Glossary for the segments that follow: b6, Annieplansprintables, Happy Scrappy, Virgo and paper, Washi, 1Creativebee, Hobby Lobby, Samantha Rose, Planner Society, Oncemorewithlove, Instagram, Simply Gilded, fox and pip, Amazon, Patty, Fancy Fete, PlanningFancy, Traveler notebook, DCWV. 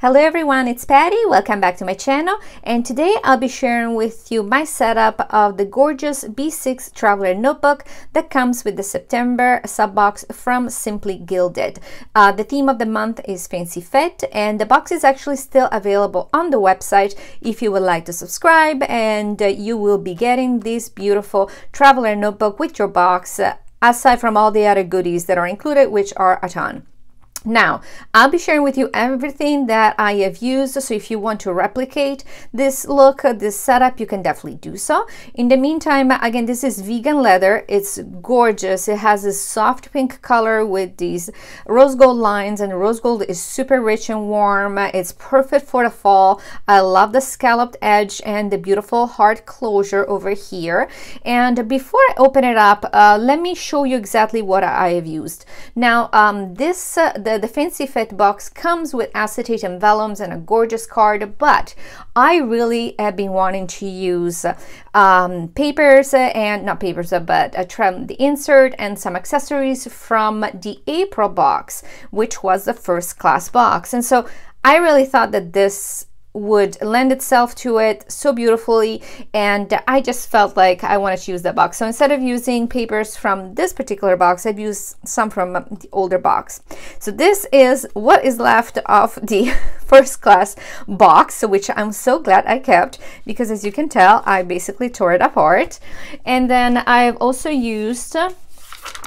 Hello everyone, it's Patty, welcome back to my channel, and today I'll be sharing with you my setup of the gorgeous b6 traveler notebook that comes with the September sub box from Simply Gilded. The theme of the month is Fancy Fete, and the box is actually still available on the website if you would like to subscribe, and you will be getting this beautiful traveler notebook with your box, aside from all the other goodies that are included, which are a ton. Now, I'll be sharing with you everything that I have used, so if you want to replicate this look, this setup, you can definitely do so. In the meantime, again, this is vegan leather. It's gorgeous. It has a soft pink color with these rose gold lines, and rose gold is super rich and warm. It's perfect for the fall. I love the scalloped edge and the beautiful heart closure over here. And before I open it up, let me show you exactly what I have used. Now, the Fancy Fete box comes with acetate and vellums and a gorgeous card, but I really have been wanting to use the insert and some accessories from the April box, which was the first class box. And so I really thought that this would lend itself to it so beautifully, and I just felt like I wanted to use that box. So instead of using papers from this particular box, I've used some from the older box. So this is what is left of the first class box, which I'm so glad I kept, because as you can tell, I basically tore it apart. And then I've also used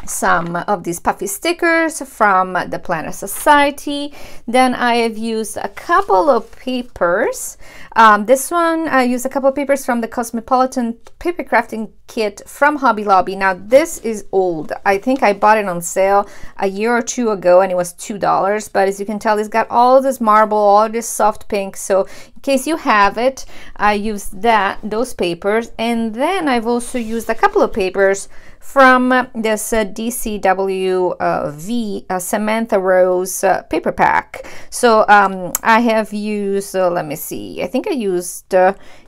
some of these puffy stickers from the Planner Society. Then I have used a couple of papers. This one I used a couple of papers from the Cosmopolitan paper crafting kit from Hobby Lobby. Now this is old. I think I bought it on sale a year or two ago, and it was $2, but as you can tell, it's got all this marble, all this soft pink. So in case you have it, I used those papers. And then I've also used a couple of papers from this DCWV Samantha Rose paper pack. So I have used, let me see, I think I used,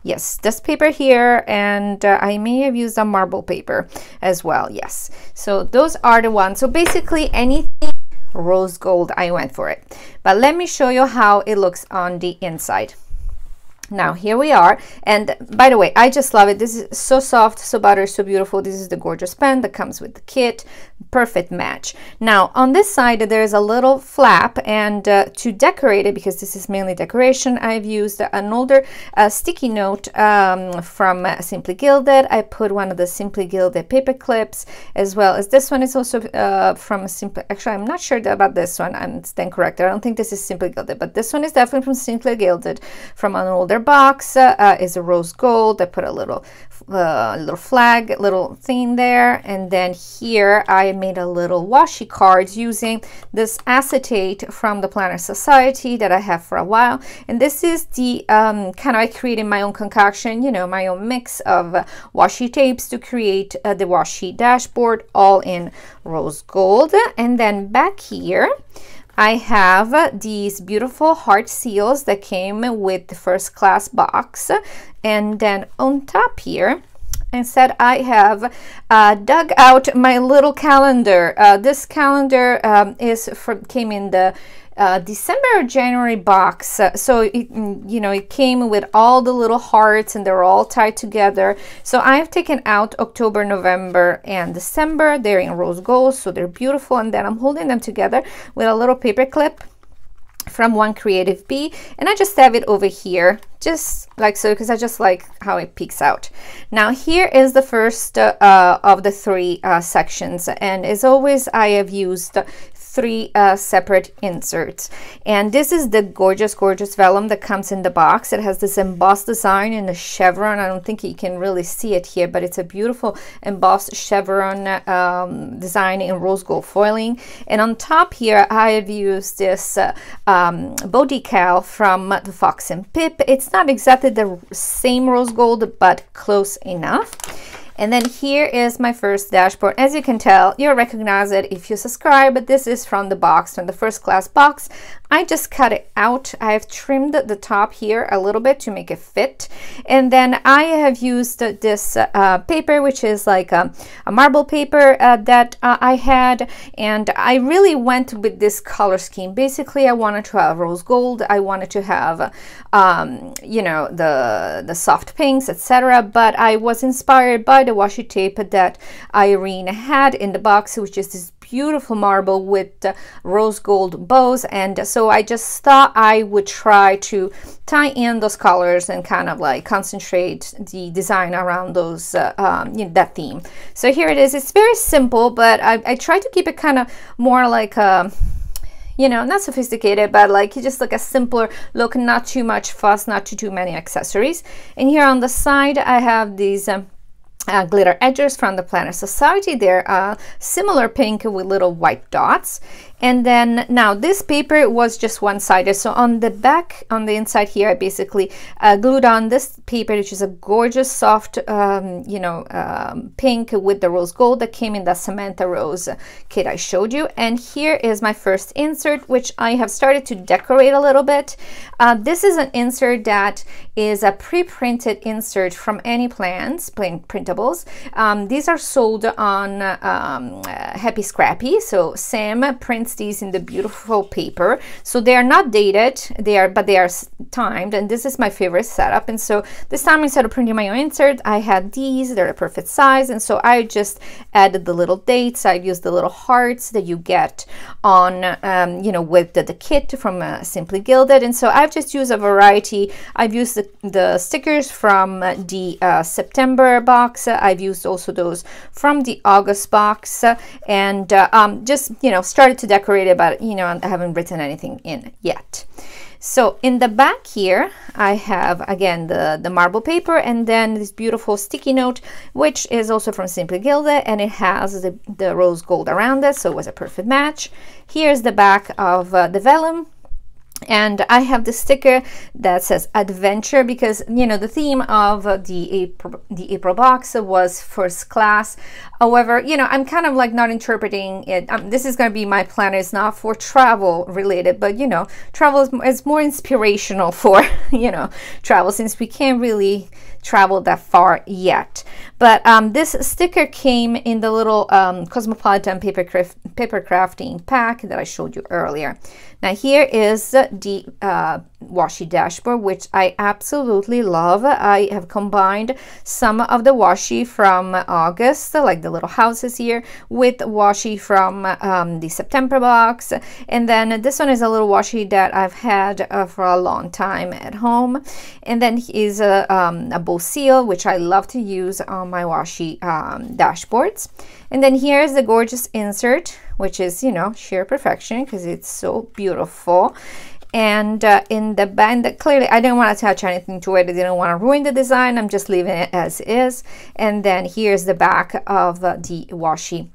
yes, this paper here, and I may have used a marble paper as well, yes. So those are the ones. So basically anything rose gold, I went for it. But let me show you how it looks on the inside. Now here we are, and by the way, I just love it. This is so soft, so buttery, so beautiful. This is the gorgeous pen that comes with the kit. Perfect match. Now on this side there's a little flap, and to decorate it, because this is mainly decoration, I've used an older sticky note from Simply Gilded. I put one of the Simply Gilded paper clips, as well as this one is also from Simply. Actually, I'm not sure about this one. I'm stand corrected. I don't think this is Simply Gilded, but this one is definitely from Simply Gilded, from an older box. Is a rose gold. I put a little flag, little thing there, and then here I made a little washi card using this acetate from the Planner Society that I have for a while. And this is the I created my own concoction, you know, my own mix of washi tapes to create the washi dashboard, all in rose gold. And then back here I have these beautiful heart seals that came with the first class box. And then on top here, instead I have dug out my little calendar. This calendar came in the December or January box, so it came with all the little hearts, and they're all tied together. So I've taken out October, November, and December. They're in rose gold, so they're beautiful. And then I'm holding them together with a little paper clip from 1Creativebee, and I just have it over here just like so, because I just like how it peeks out. Now here is the first of the three sections, and as always I have used three separate inserts. And this is the gorgeous vellum that comes in the box. It has this embossed design in a chevron. I don't think you can really see it here, but it's a beautiful embossed chevron design in rose gold foiling. And on top here I have used this bow decal from the Fox and Pip. It's not exactly the same rose gold, but close enough. And then here is my first dashboard. As you can tell, you'll recognize it if you subscribe, but this is from the box, from the first class box. I just cut it out. I have trimmed the top here a little bit to make it fit. And then I have used this paper, which is like a marble paper that I had. And I really went with this color scheme. Basically, I wanted to have rose gold. I wanted to have, you know, the soft pinks, etc. But I was inspired by the washi tape that Irene had in the box, which is this beautiful marble with rose gold bows, and so I just thought I would try to tie in those colors and kind of like concentrate the design around those you know, that theme. So here it is. It's very simple, but I try to keep it kind of more like a, you know, not sophisticated, but like you just look a simpler look, not too much fuss, not too many accessories. And here on the side I have these glitter edgers from the Planner Society. They're similar pink with little white dots. And then now this paper was just one-sided, so on the back, on the inside here, I basically glued on this paper, which is a gorgeous soft you know, pink with the rose gold that came in that Samantha Rose kit I showed you. And here is my first insert, which I have started to decorate a little bit. This is an insert that is a pre-printed insert from Annieplansprintables. These are sold on Happy Scrappy, so Sam prints these in the beautiful paper, so they are not dated, they are, but they are timed, and this is my favorite setup. And so this time, instead of printing my own insert, I had these. They're the perfect size, and so I just added the little dates. I used the little hearts that you get on you know, with the kit from Simply Gilded. And so I've just used a variety. I've used the stickers from the September box. I've used also those from the August box, and just, you know, started to decorate it, but, you know, I haven't written anything in yet. So in the back here, I have again the marble paper, and then this beautiful sticky note, which is also from Simply Gilded, and it has the rose gold around it, so it was a perfect match. Here's the back of the vellum. And I have the sticker that says adventure, because, you know, the theme of the April box was first class. However, you know, I'm kind of like not interpreting it. This is going to be my planner. It's not for travel related, but, you know, travel is more inspirational for, you know, travel, since we can't really travel that far yet. But this sticker came in the little Cosmopolitan paper crafting pack that I showed you earlier. Now here is the washi dashboard, which I absolutely love. I have combined some of the washi from August, like the little houses here, with washi from the September box. And then this one is a little washi that I've had for a long time at home. And then is a bow seal, which I love to use on my washi dashboards. And then here's the gorgeous insert, which is, you know, sheer perfection, because it's so beautiful. And in the band, clearly I didn't want to touch anything to it. I didn't want to ruin the design. I'm just leaving it as is. And then here's the back of the washi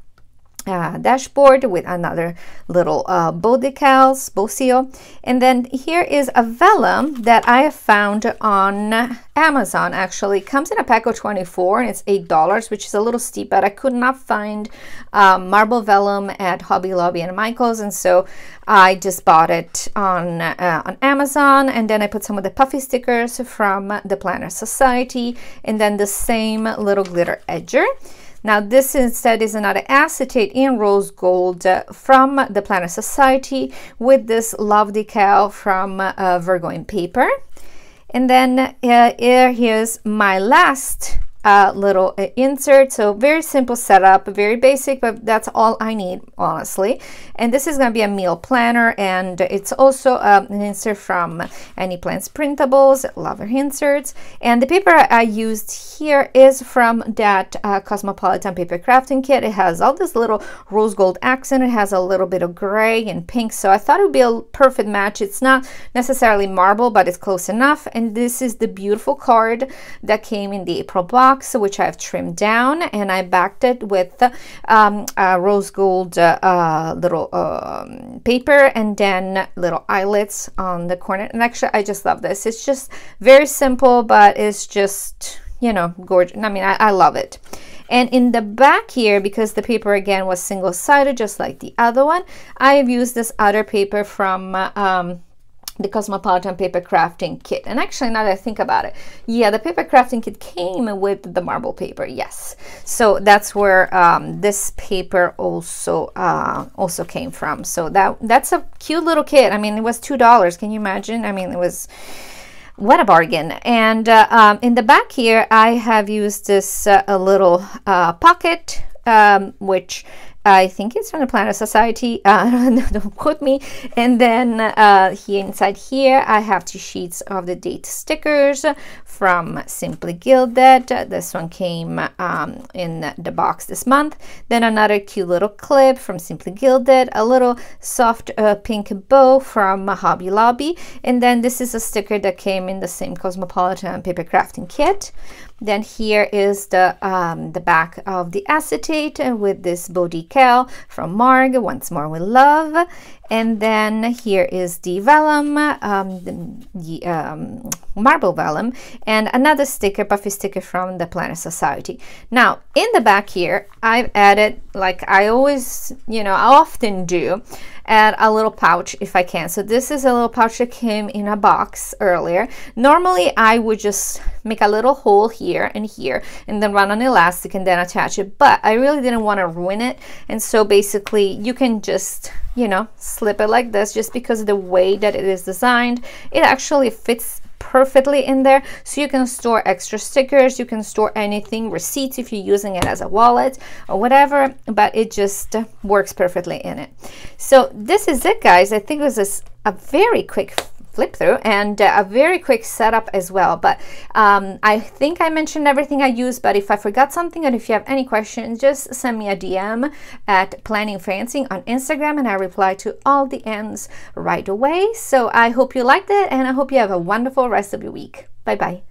dashboard with another little bow decals, bow seal. And then here is a vellum that I have found on Amazon. Actually, it comes in a pack of 24, and it's $8, which is a little steep, but I could not find marble vellum at Hobby Lobby and Michael's, and so I just bought it on Amazon. And then I put some of the puffy stickers from the Planner Society, and then the same little glitter edger. Now this instead is another acetate in rose gold from the Planner Society, with this love decal from Virgo and Paper. And then here is my last little insert. So very simple setup, very basic, but that's all I need, honestly. And this is going to be a meal planner, and it's also an insert from Annieplansprintables. Love her inserts. And the paper I used here is from that Cosmopolitan paper crafting kit. It has all this little rose gold accent. It has a little bit of gray and pink, so I thought it would be a perfect match. It's not necessarily marble, but it's close enough. And this is the beautiful card that came in the April box, which I've trimmed down, and I backed it with a rose gold little paper, and then little eyelets on the corner. And actually, I just love this. It's just very simple, but it's just, you know, gorgeous. I mean, I love it. And in the back here, because the paper again was single-sided just like the other one, I have used this other paper from the Cosmopolitan paper crafting kit. And actually, now that I think about it, yeah, the paper crafting kit came with the marble paper, yes. So that's where this paper also came from. So that's a cute little kit. I mean, it was $2. Can you imagine? I mean, it was, what a bargain. And in the back here, I have used this a little pocket, which I think it's from the Planner Society, don't quote me. And then here inside here, I have 2 sheets of the date stickers from Simply Gilded. This one came in the box this month. Then another cute little clip from Simply Gilded, a little soft pink bow from Hobby Lobby. And then this is a sticker that came in the same Cosmopolitan paper crafting kit. Then here is the back of the acetate with this bow decal from Marg, Oncemorewithlove. And then here is the vellum, marble vellum, and another sticker, puffy sticker from the Planner Society. Now, in the back here, I've added, like I always, you know, I often do, add a little pouch if I can. So this is a little pouch that came in a box earlier. Normally, I would just make a little hole here and here, and then run an elastic and then attach it, but I really didn't want to ruin it. And so basically, you can just, you know, slip it like this, just because of the way that it is designed. It actually fits perfectly in there, so you can store extra stickers, you can store anything, receipts if you're using it as a wallet or whatever, but it just works perfectly in it. So this is it, guys. I think this is a very quick flip through and a very quick setup as well, but I think I mentioned everything I used, but if I forgot something or if you have any questions, just send me a DM at Planning Fancy on Instagram and I reply to all the DMs right away. So I hope you liked it and I hope you have a wonderful rest of your week. Bye bye.